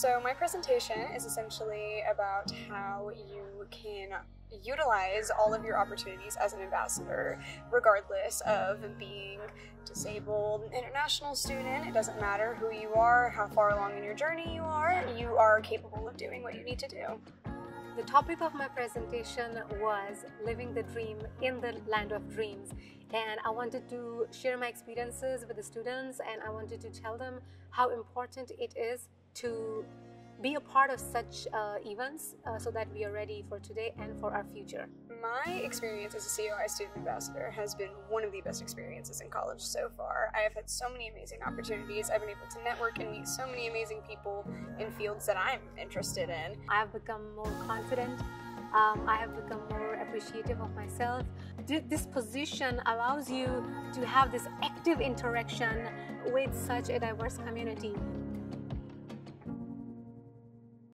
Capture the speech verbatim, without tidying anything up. So my presentation is essentially about how you can utilize all of your opportunities as an ambassador, regardless of being disabled, international student. It doesn't matter who you are, how far along in your journey you are, you are capable of doing what you need to do. The topic of my presentation was living the dream in the land of dreams, and I wanted to share my experiences with the students, and I wanted to tell them how important it is to be a part of such uh, events uh, so that we are ready for today and for our future. My experience as a C O I Student Ambassador has been one of the best experiences in college so far. I have had so many amazing opportunities. I've been able to network and meet so many amazing people in fields that I'm interested in. I have become more confident. Um, I have become more appreciative of myself. This position allows you to have this active interaction with such a diverse community.